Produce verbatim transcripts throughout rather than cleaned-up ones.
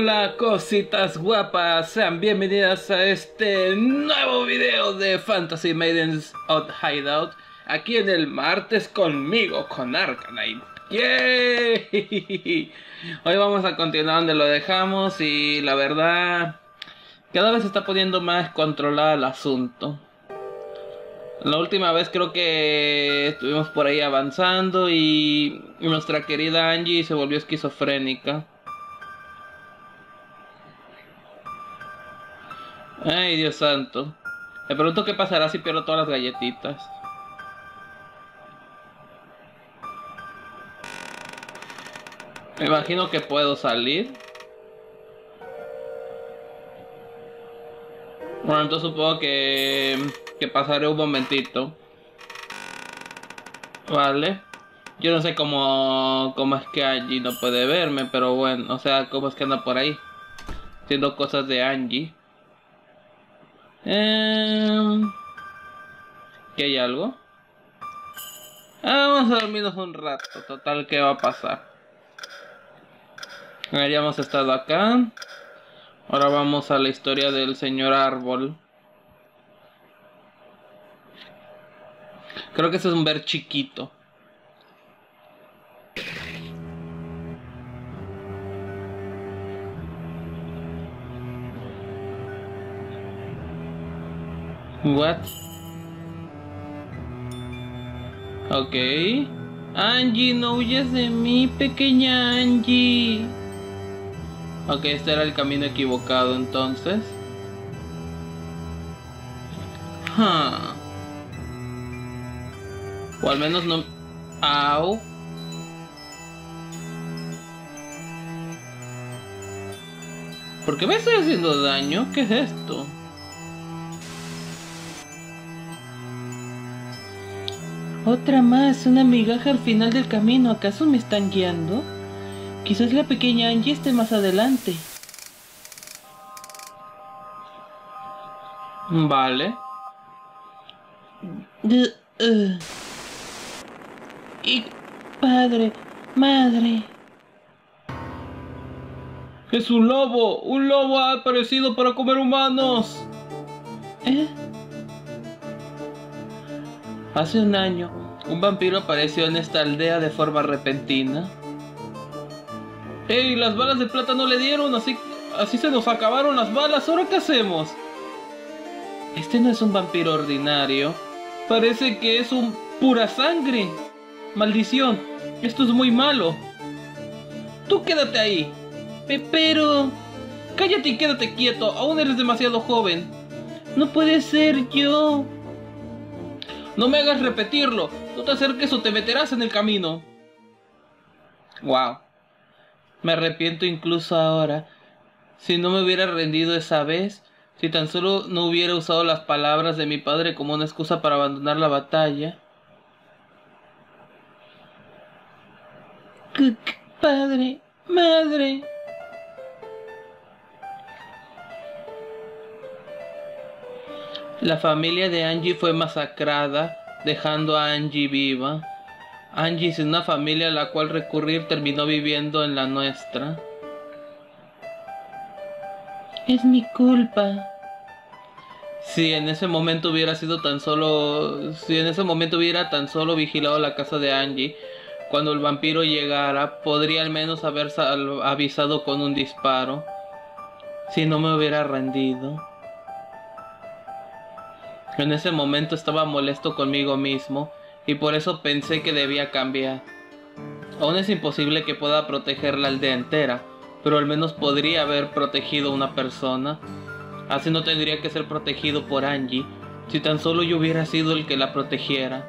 Hola cositas guapas, sean bienvenidas a este nuevo video de Fantasy Maidens of Hideout. Aquí en el martes conmigo, con Arcanine. ¡Yay! Hoy vamos a continuar donde lo dejamos y la verdad, cada vez se está poniendo más controlado el asunto. La última vez creo que estuvimos por ahí avanzando y nuestra querida Angie se volvió esquizofrénica. Ay, Dios santo. Me pregunto qué pasará si pierdo todas las galletitas. Me imagino que puedo salir. Bueno, entonces supongo que, que pasaré un momentito. Vale. Yo no sé cómo, cómo es que Angie no puede verme, pero bueno, o sea, cómo es que anda por ahí haciendo cosas de Angie. Eh, ¿Qué hay algo? Ah, vamos a dormirnos un rato. Total, ¿qué va a pasar? Habíamos estado acá. Ahora vamos a la historia del señor árbol. Creo que ese es un ver chiquito. What? Ok. Angie, no huyas de mí, pequeña Angie. Ok, este era el camino equivocado entonces. Huh. O al menos no... Au. ¿Por qué me estoy haciendo daño? ¿Qué es esto? Otra más, una migaja al final del camino. ¿Acaso me están guiando? Quizás la pequeña Angie esté más adelante. Vale. D uh. Y... Padre, madre. ¡Es un lobo! ¡Un lobo ha aparecido para comer humanos! ¿Eh? Hace un año, un vampiro apareció en esta aldea de forma repentina. ¡Ey! Las balas de plata no le dieron, así, así se nos acabaron las balas. ¿Ahora qué hacemos? Este no es un vampiro ordinario. Parece que es un pura sangre. ¡Maldición! Esto es muy malo. ¡Tú quédate ahí! Pero... ¡Cállate y quédate quieto! Aún eres demasiado joven. No puede ser yo... ¡No me hagas repetirlo! ¡No te acerques o te meterás en el camino! ¡Wow! Me arrepiento incluso ahora. Si no me hubiera rendido esa vez, si tan solo no hubiera usado las palabras de mi padre como una excusa para abandonar la batalla. ¡Padre! ¡Madre! La familia de Angie fue masacrada, dejando a Angie viva. Angie, sin una familia a la cual recurrir, terminó viviendo en la nuestra. Es mi culpa. Si en ese momento hubiera sido tan solo... Si en ese momento hubiera tan solo vigilado la casa de Angie, cuando el vampiro llegara, podría al menos haber avisado con un disparo. Si no me hubiera rendido... En ese momento estaba molesto conmigo mismo, y por eso pensé que debía cambiar. Aún es imposible que pueda proteger la aldea entera, pero al menos podría haber protegido a una persona. Así no tendría que ser protegido por Angie, si tan solo yo hubiera sido el que la protegiera.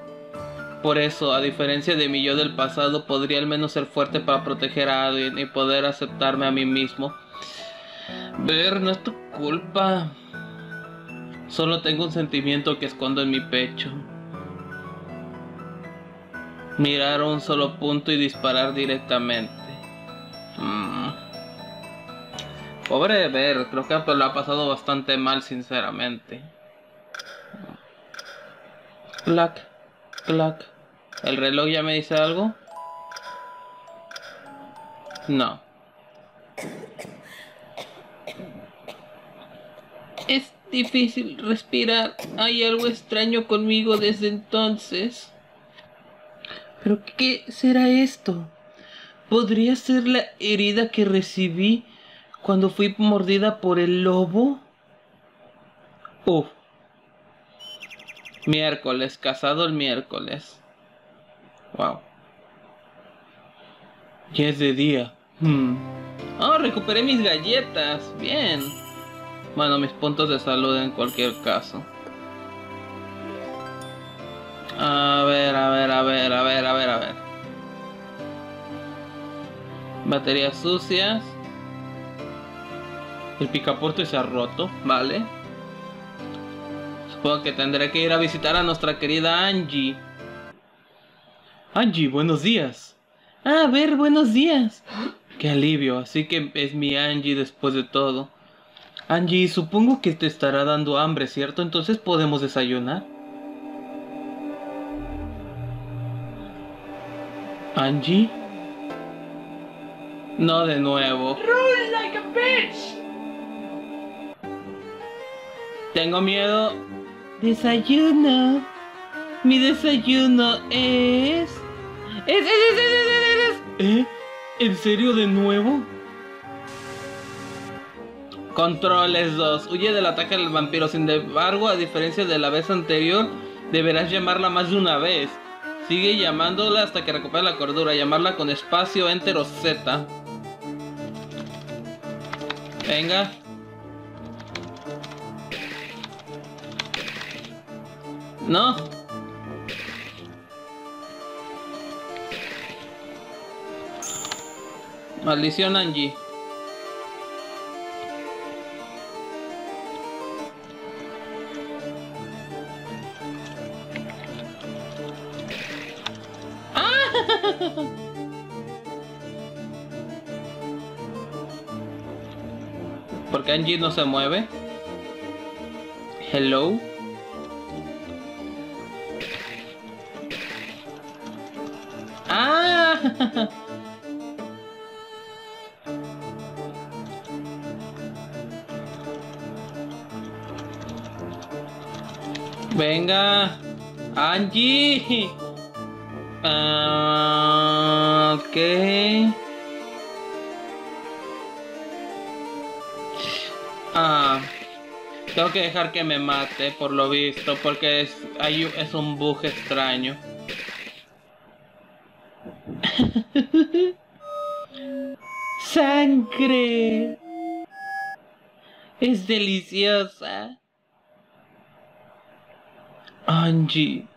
Por eso, a diferencia de mi yo del pasado, podría al menos ser fuerte para proteger a alguien y poder aceptarme a mí mismo. Ver, no es tu culpa... Solo tengo un sentimiento que escondo en mi pecho. Mirar a un solo punto y disparar directamente. Mm. Pobre Ver, creo que lo ha pasado bastante mal, sinceramente. Clac, clac. ¿El reloj ya me dice algo? No. Es difícil respirar. Hay algo extraño conmigo desde entonces. ¿Pero qué será esto? ¿Podría ser la herida que recibí cuando fui mordida por el lobo? Uf. Miércoles, casado el miércoles. Wow. Ya es de día. Hmm. Oh, recuperé mis galletas. Bien. Bueno, mis puntos de salud en cualquier caso. A ver, a ver, a ver, a ver, a ver, a ver. Baterías sucias. El picaporte se ha roto, vale. Supongo que tendré que ir a visitar a nuestra querida Angie. Angie, buenos días. Ah, a ver, buenos días. Qué alivio, así que es mi Angie después de todo. Angie, supongo que te estará dando hambre, ¿cierto? Entonces podemos desayunar. Angie. No de nuevo. Roll like a bitch. Tengo miedo. Desayuno. Mi desayuno es... Es, es, es, es, es, es. ¿Eh? ¿En serio de nuevo? Controles dos. Huye del ataque del vampiro. Sin embargo, a diferencia de la vez anterior, deberás llamarla más de una vez. Sigue llamándola hasta que recupere la cordura. Llamarla con espacio, enter o Z. Venga. No. Maldición, Angie. Porque Angie no se mueve. Hello. Ah. Venga, Angie. Uh, ok. Ah, tengo que dejar que me mate, por lo visto, porque es, hay, es un bug extraño. Sangre. Es deliciosa. Angie.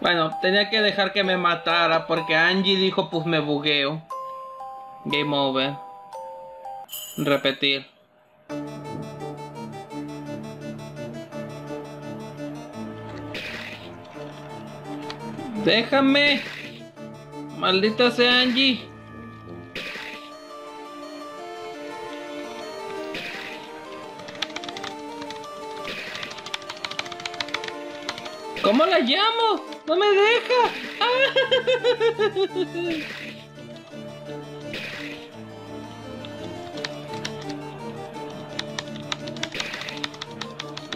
Bueno, tenía que dejar que me matara porque Angie dijo, pues me bugueo. Game over. Repetir. Déjame. Maldita sea Angie. ¿Cómo la llamo? No me deja. ¡Ah!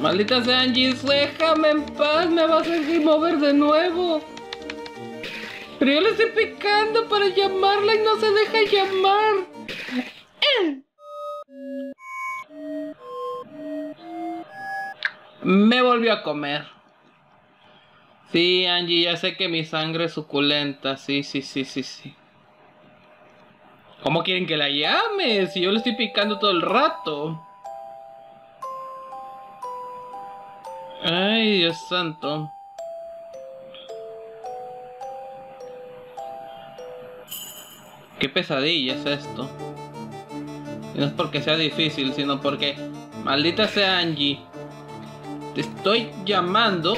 Maldita sea Angie, déjame en paz, me vas a seguir mover de nuevo. Pero yo le estoy picando para llamarla y no se deja llamar. ¡Eh! Me volvió a comer. Sí, Angie, ya sé que mi sangre es suculenta. Sí, sí, sí, sí, sí. ¿Cómo quieren que la llame? Si yo le estoy picando todo el rato. Ay, Dios santo. Qué pesadilla es esto. Y no es porque sea difícil, sino porque... Maldita sea Angie. Te estoy llamando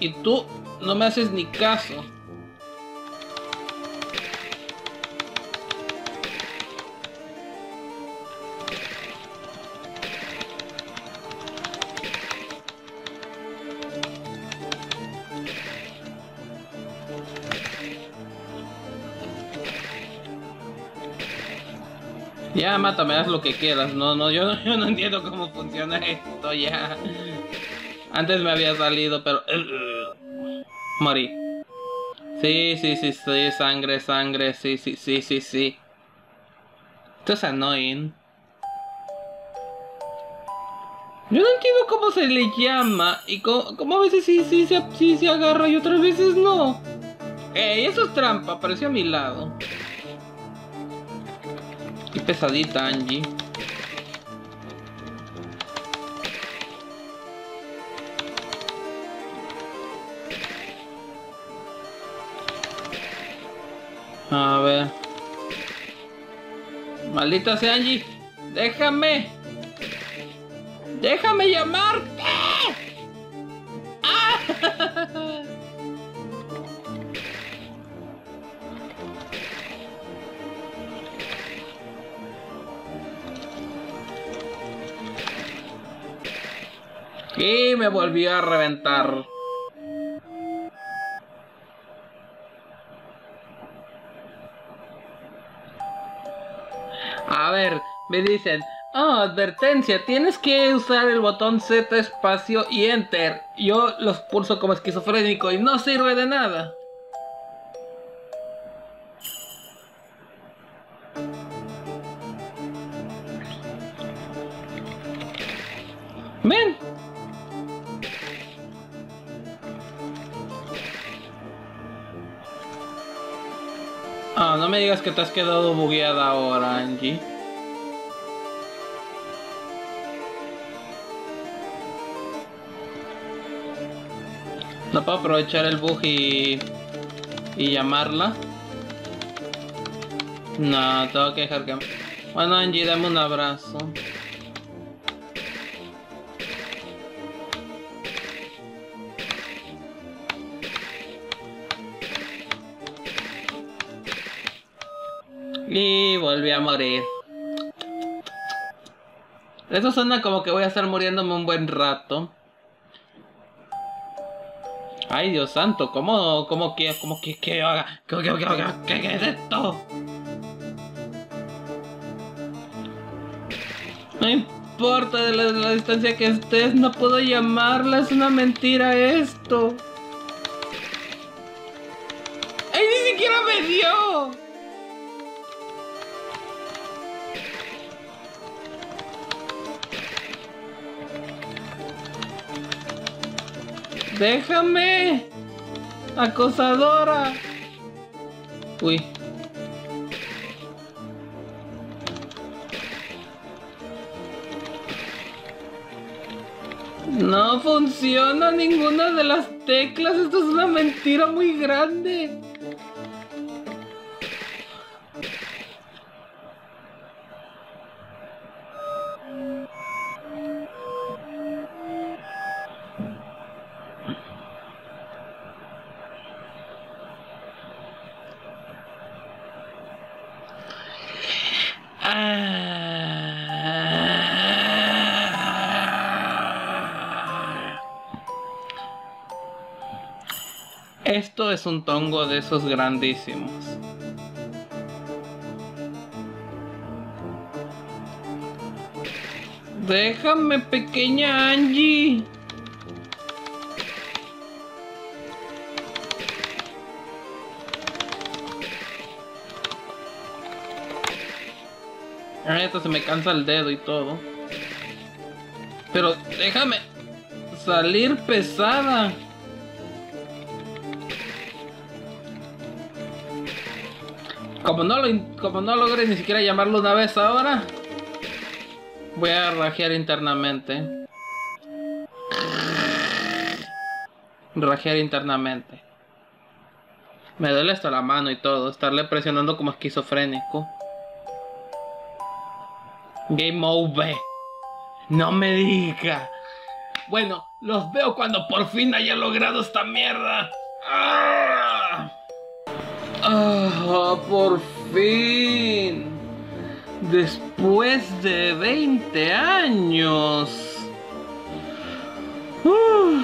y tú no me haces ni caso. Ya, mátame, haz lo que quieras. No, no, yo, yo no entiendo cómo funciona esto ya. Antes me había salido, pero... morí. Sí, sí, sí, sí, sangre, sangre, sí, sí, sí, sí, sí. Esto es annoying. Yo no entiendo cómo se le llama y cómo, cómo a veces sí, sí, sí, sí se agarra y otras veces no. ¡Ey! Eso es trampa, apareció a mi lado. Qué pesadita, Angie. A ver. Maldita sea, Angie. Déjame. Déjame llamarte. ¡Ah! Y me volvió a reventar. A ver, me dicen, oh, advertencia, tienes que usar el botón Z espacio y Enter. Yo los pulso como esquizofrénico y no sirve de nada. Ven. Ah, oh, no me digas que te has quedado bugueada ahora, Angie. No puedo aprovechar el bug y... y llamarla. No, tengo que dejar que... Bueno, Angie, dame un abrazo. Y volví a morir. Eso suena como que voy a estar muriéndome un buen rato. Ay, Dios santo, ¿cómo, cómo que, cómo que, que haga? ¿Qué, qué, qué, qué, qué es esto? No importa de la, la distancia que estés, no puedo llamarla, es una mentira esto. ¡Ay, ni siquiera me dio! ¡Déjame! ¡Acosadora! Uy. No funciona ninguna de las teclas. Esto es una mentira muy grande. Esto es un tongo de esos grandísimos. Déjame, pequeña Angie. Ahorita se me cansa el dedo y todo. Pero déjame salir pesada. Como no, lo, como no logré ni siquiera llamarlo una vez ahora, voy a rajear internamente. Rajear internamente. Me duele hasta la mano y todo, estarle presionando como esquizofrénico. Game over. No me diga. Bueno, los veo cuando por fin haya logrado esta mierda. ¡Ah! ¡Ah, por fin! Después de veinte años. Uh,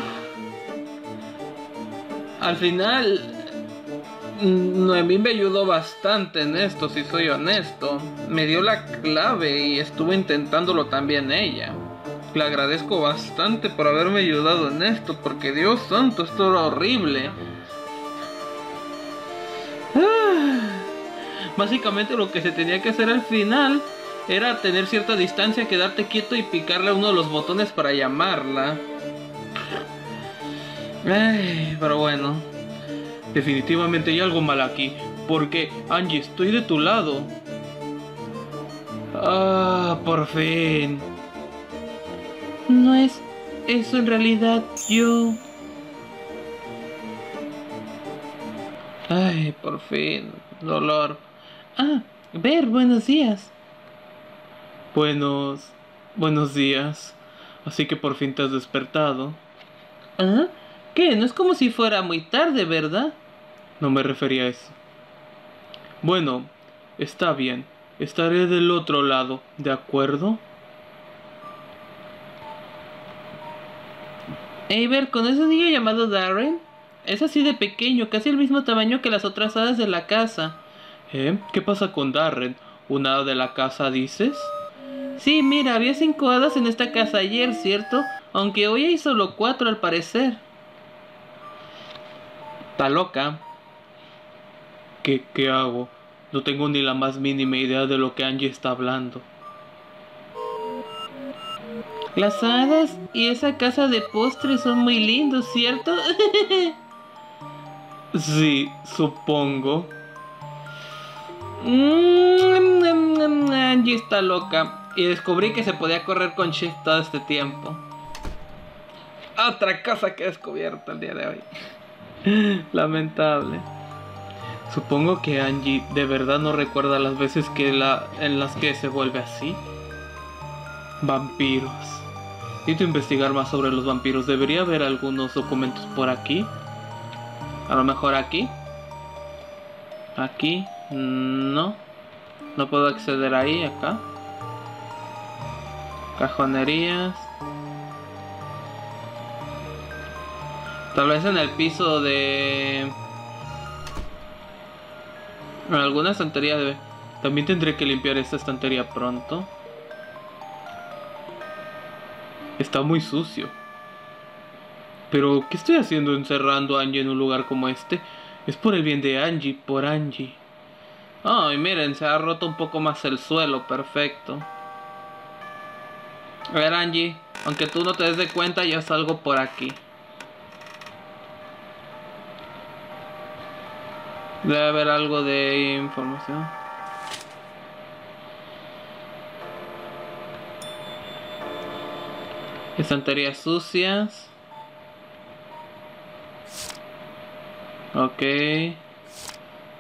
al final, Noemí me ayudó bastante en esto, si soy honesto. Me dio la clave y estuvo intentándolo también ella. Le agradezco bastante por haberme ayudado en esto, porque Dios santo, esto era horrible. Ah, básicamente lo que se tenía que hacer al final era tener cierta distancia, quedarte quieto y picarle a uno de los botones para llamarla. Ay, pero bueno, definitivamente hay algo mal aquí, porque Angie, estoy de tu lado. Ah, por fin. No es eso en realidad, yo... Ay, por fin, dolor. Ah, Ver, buenos días. Buenos... buenos días. Así que por fin te has despertado. ¿Ah? ¿Qué? No es como si fuera muy tarde, ¿verdad? No me refería a eso. Bueno, está bien. Estaré del otro lado, ¿de acuerdo? Hey, Ver, ¿con ese niño llamado Darren? Es así de pequeño, casi el mismo tamaño que las otras hadas de la casa. ¿Eh? ¿Qué pasa con Darren? ¿Una hada de la casa, dices? Sí, mira, había cinco hadas en esta casa ayer, ¿cierto? Aunque hoy hay solo cuatro, al parecer. Está loca. ¿Qué, qué hago? No tengo ni la más mínima idea de lo que Angie está hablando. Las hadas y esa casa de postres son muy lindos, ¿cierto? Sí, supongo. Mm, Angie está loca. Y descubrí que se podía correr con Shift todo este tiempo. Otra cosa que he descubierto el día de hoy. Lamentable. Supongo que Angie de verdad no recuerda las veces que la, en las que se vuelve así. Vampiros. Necesito investigar más sobre los vampiros. Debería haber algunos documentos por aquí. A lo mejor aquí. Aquí. No. No puedo acceder ahí, acá. Cajonerías. Tal vez en el piso de... en alguna estantería debe... También tendré que limpiar esta estantería pronto. Está muy sucio. Pero, ¿qué estoy haciendo encerrando a Angie en un lugar como este? Es por el bien de Angie, por Angie. Ay, miren, se ha roto un poco más el suelo, perfecto. A ver, Angie, aunque tú no te des de cuenta, yo salgo por aquí. Debe haber algo de información. Estanterías sucias. Ok.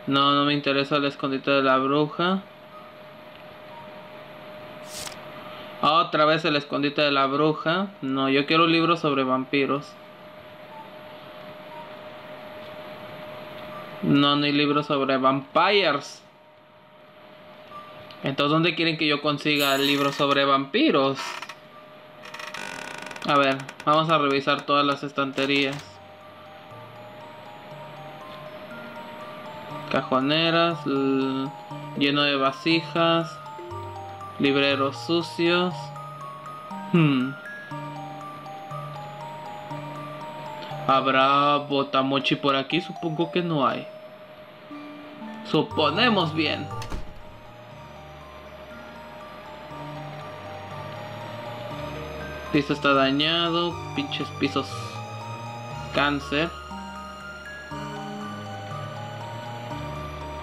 No, no me interesa el escondite de la bruja. Otra vez el escondite de la bruja. No, yo quiero un libro sobre vampiros. No, no hay libros sobre vampires. Entonces, ¿dónde quieren que yo consiga el libro sobre vampiros? A ver, vamos a revisar todas las estanterías. Cajoneras, lleno de vasijas. Libreros sucios. Hmm. ¿Habrá botamochi por aquí? Supongo que no hay. Suponemos bien. Piso está dañado. Pinches pisos. Cáncer.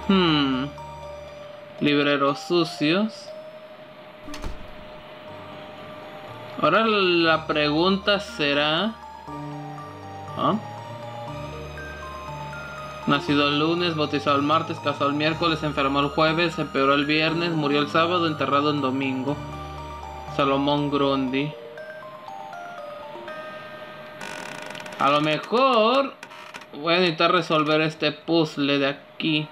Hmm. Libreros sucios. Ahora la pregunta será... ¿Ah? Nacido el lunes, bautizado el martes, casado el miércoles, enfermó el jueves, se empeoró el viernes, murió el sábado, enterrado el domingo. Salomón Grundy. A lo mejor voy a necesitar resolver este puzzle de aquí.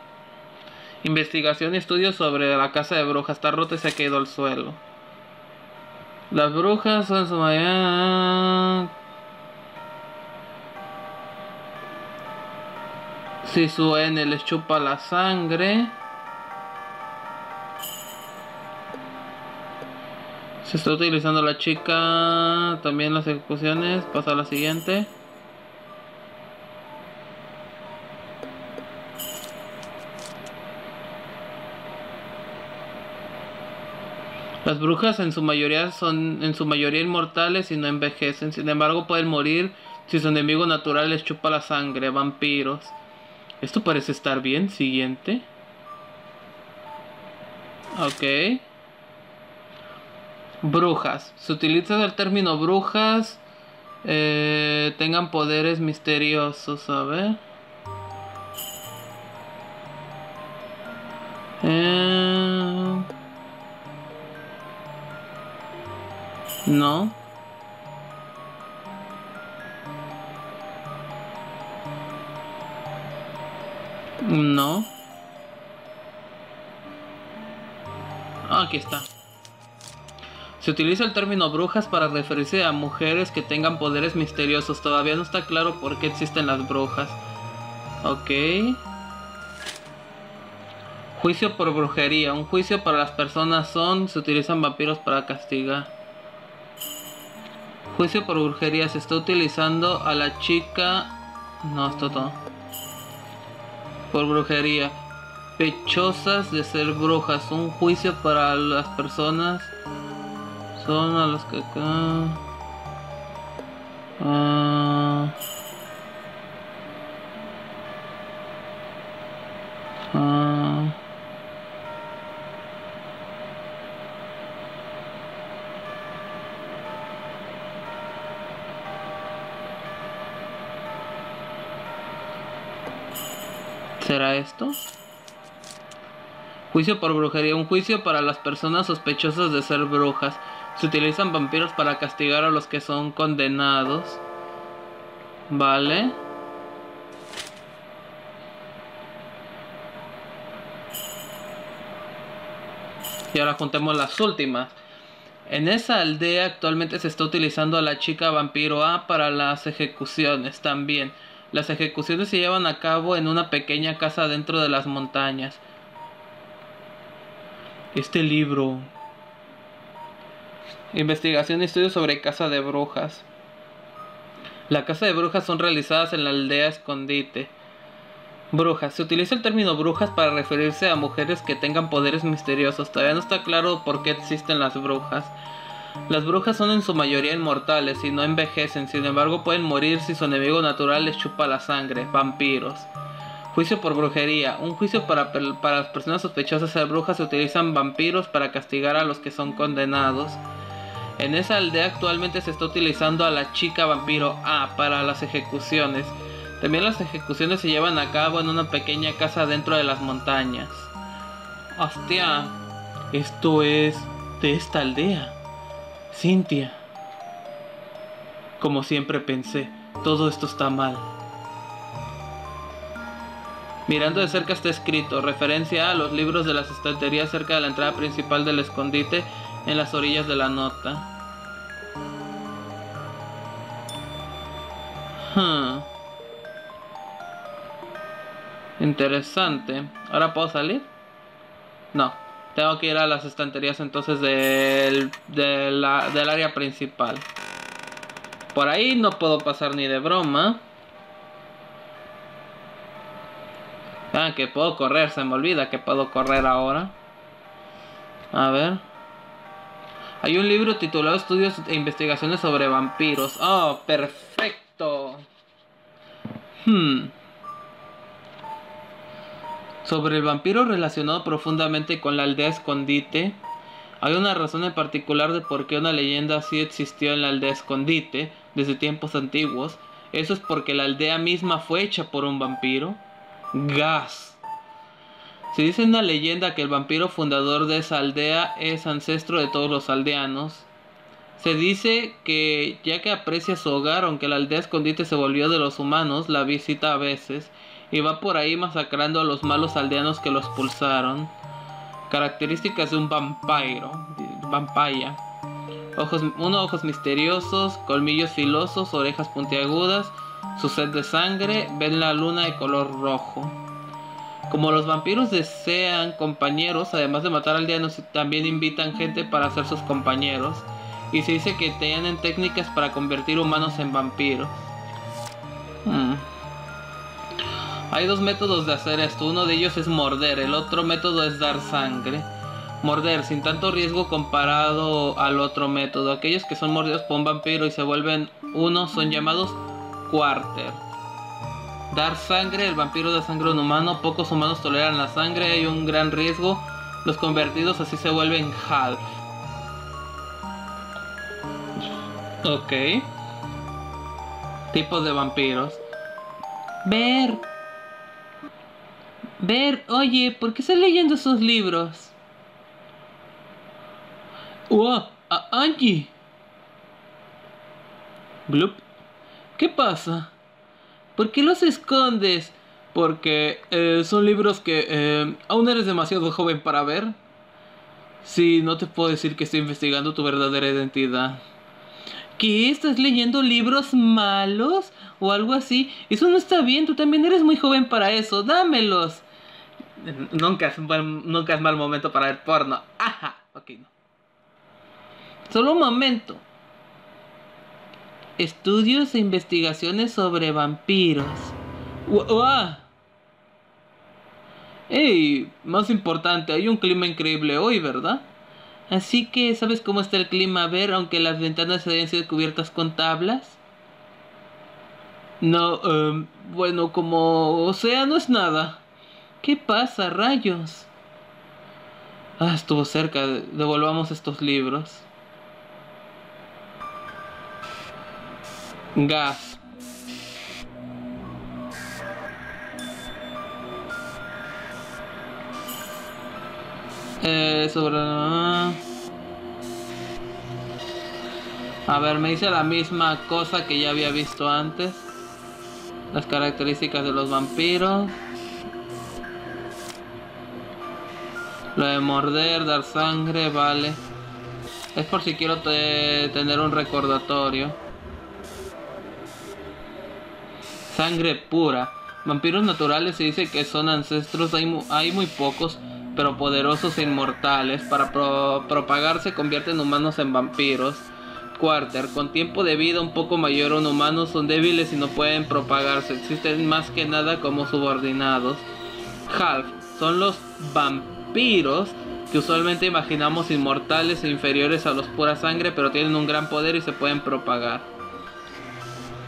Investigación y estudio sobre la casa de brujas. Está rota y se ha caído al suelo. Las brujas son su mayoría. Si su N les chupa la sangre. Se está utilizando la chica. También las ejecuciones. Pasa a la siguiente. Las brujas en su mayoría son en su mayoría inmortales y no envejecen. Sin embargo, pueden morir si su enemigo natural les chupa la sangre. Vampiros. Esto parece estar bien. Siguiente. Ok. Brujas. Se utiliza el término brujas. Eh, tengan poderes misteriosos. A ver. Eh... No. No. Ah, aquí está. Se utiliza el término brujas para referirse a mujeres que tengan poderes misteriosos. Todavía no está claro por qué existen las brujas. Ok. Juicio por brujería. Un juicio para las personas son... Se utilizan vampiros para castigar. Juicio por brujería. Se está utilizando a la chica... No, esto todo. Por brujería. Pechosas de ser brujas. Un juicio para las personas... Son a los que acá... Ah... Ah... ¿Será esto? Juicio por brujería. Un juicio para las personas sospechosas de ser brujas. Se utilizan vampiros para castigar a los que son condenados. Vale. Y ahora juntemos las últimas. En esa aldea actualmente se está utilizando a la chica vampiro A para las ejecuciones también. Las ejecuciones se llevan a cabo en una pequeña casa dentro de las montañas. Este libro... Investigación y estudios sobre casa de brujas. La casa de brujas son realizadas en la aldea escondite. Brujas. Se utiliza el término brujas para referirse a mujeres que tengan poderes misteriosos. Todavía no está claro por qué existen las brujas. Las brujas son en su mayoría inmortales y no envejecen. Sin embargo, pueden morir si su enemigo natural les chupa la sangre. Vampiros. Juicio por brujería. Un juicio para, para las personas sospechosas de ser brujas. Se utilizan vampiros para castigar a los que son condenados. En esa aldea actualmente se está utilizando a la chica vampiro A para las ejecuciones. También las ejecuciones se llevan a cabo en una pequeña casa dentro de las montañas. Hostia, esto es de esta aldea. Cintia. Como siempre pensé, todo esto está mal. Mirando de cerca está escrito, referencia a los libros de las estanterías cerca de la entrada principal del escondite. En las orillas de la nota. Huh. Interesante. ¿Ahora puedo salir? No. Tengo que ir a las estanterías entonces del, de la, del área principal. Por ahí no puedo pasar ni de broma. Ah, que puedo correr. Se me olvida que puedo correr ahora. A ver. Hay un libro titulado Estudios e Investigaciones sobre Vampiros. ¡Oh, perfecto! Hmm. Sobre el vampiro relacionado profundamente con la aldea escondite. Hay una razón en particular de por qué una leyenda así existió en la aldea escondite desde tiempos antiguos. Eso es porque la aldea misma fue hecha por un vampiro. ¡Gas! Se dice en una leyenda que el vampiro fundador de esa aldea es ancestro de todos los aldeanos. Se dice que ya que aprecia su hogar, aunque la aldea escondite se volvió de los humanos, la visita a veces y va por ahí masacrando a los malos aldeanos que lo expulsaron. Características de un vampiro. Vampaya. Ojos, uno, ojos misteriosos, colmillos filosos, orejas puntiagudas, su sed de sangre, ven la luna de color rojo. Como los vampiros desean compañeros, además de matar aldeanos, también invitan gente para ser sus compañeros, y se dice que tienen técnicas para convertir humanos en vampiros. Hmm. Hay dos métodos de hacer esto, uno de ellos es morder, el otro método es dar sangre. Morder, sin tanto riesgo comparado al otro método. Aquellos que son mordidos por un vampiro y se vuelven uno son llamados quarter. Dar sangre, el vampiro da sangre a un humano, pocos humanos toleran la sangre, hay un gran riesgo, los convertidos así se vuelven half. Ok. Tipos de vampiros. Ver. Ver, oye, ¿por qué estás leyendo esos libros? ¡Wow! ¡A Angie! Bloop. ¿Qué pasa? ¿Por qué los escondes? Porque eh, son libros que eh, aún eres demasiado joven para ver. Sí, no te puedo decir que estoy investigando tu verdadera identidad. ¿Qué? ¿Estás leyendo libros malos? O algo así. Eso no está bien, tú también eres muy joven para eso. ¡Dámelos! Nunca es mal, nunca es mal momento para ver porno. ¡Ajá! Ok, no. Solo un momento. Estudios e investigaciones sobre vampiros. ¡Wow! ¡Ey! Más importante, hay un clima increíble hoy, ¿verdad? Así que, ¿sabes cómo está el clima? A ver, aunque las ventanas se hayan sido cubiertas con tablas. No, um, bueno, como... O sea, no es nada. ¿Qué pasa, rayos? Ah, estuvo cerca. Devolvamos estos libros. Gas. Eh, sobre... A ver, me dice la misma cosa que ya había visto antes. Las características de los vampiros. Lo de morder, dar sangre, vale. Es por si quiero te- tener un recordatorio. Sangre pura. Vampiros naturales se dice que son ancestros. Hay, mu hay muy pocos, pero poderosos e inmortales. Para pro propagarse convierten humanos en vampiros. Quarter. Con tiempo de vida un poco mayor a un humano, son débiles y no pueden propagarse. Existen más que nada como subordinados. Half. Son los vampiros que usualmente imaginamos inmortales e inferiores a los pura sangre, pero tienen un gran poder y se pueden propagar.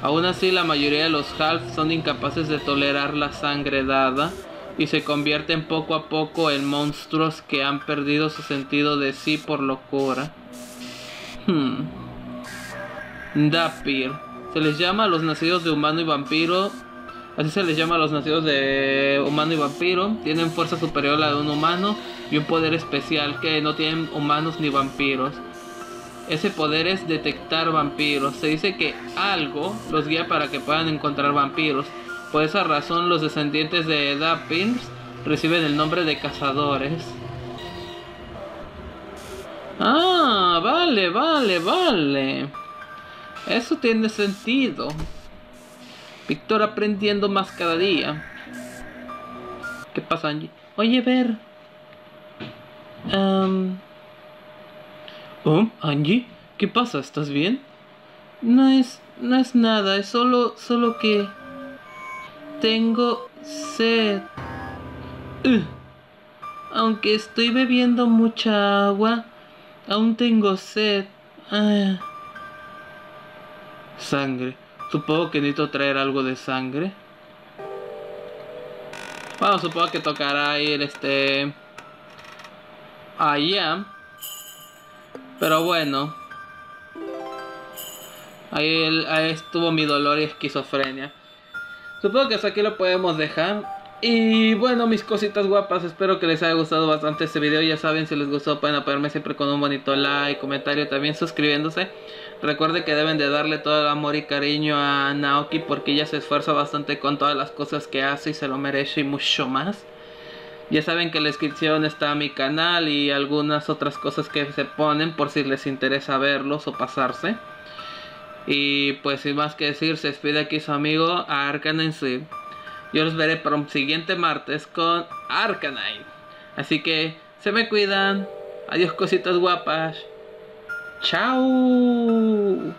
Aún así, la mayoría de los halfs son incapaces de tolerar la sangre dada y se convierten poco a poco en monstruos que han perdido su sentido de sí por locura. Hmm. Dapir. Se les llama a los nacidos de humano y vampiro. Así se les llama a los nacidos de humano y vampiro. Tienen fuerza superior a la de un humano y un poder especial que no tienen humanos ni vampiros. Ese poder es detectar vampiros. Se dice que algo los guía para que puedan encontrar vampiros. Por esa razón los descendientes de Dapirs reciben el nombre de cazadores. Ah, vale, vale, vale. Eso tiene sentido. Víctor aprendiendo más cada día. ¿Qué pasa, Angie? Oye, Ver. Um... Oh, Angie, ¿qué pasa? ¿Estás bien? No es, no es nada, es solo, solo que tengo sed. Uh, aunque estoy bebiendo mucha agua, aún tengo sed. Ah. Sangre. Supongo que necesito traer algo de sangre. Bueno, supongo que tocará ir este allá. Pero bueno, ahí, el, ahí estuvo mi dolor y esquizofrenia. Supongo que hasta aquí lo podemos dejar. Y bueno, mis cositas guapas, espero que les haya gustado bastante este video. Ya saben, si les gustó pueden apoyarme siempre con un bonito like, comentario, también suscribiéndose. Recuerden que deben de darle todo el amor y cariño a Naoki, porque ella se esfuerza bastante con todas las cosas que hace y se lo merece y mucho más. Ya saben que en la descripción está mi canal y algunas otras cosas que se ponen por si les interesa verlos o pasarse. Y pues sin más que decir, se despide aquí su amigo Arcanine. Yo los veré para un siguiente martes con Arcanine. Así que se me cuidan. Adiós, cositas guapas. Chao.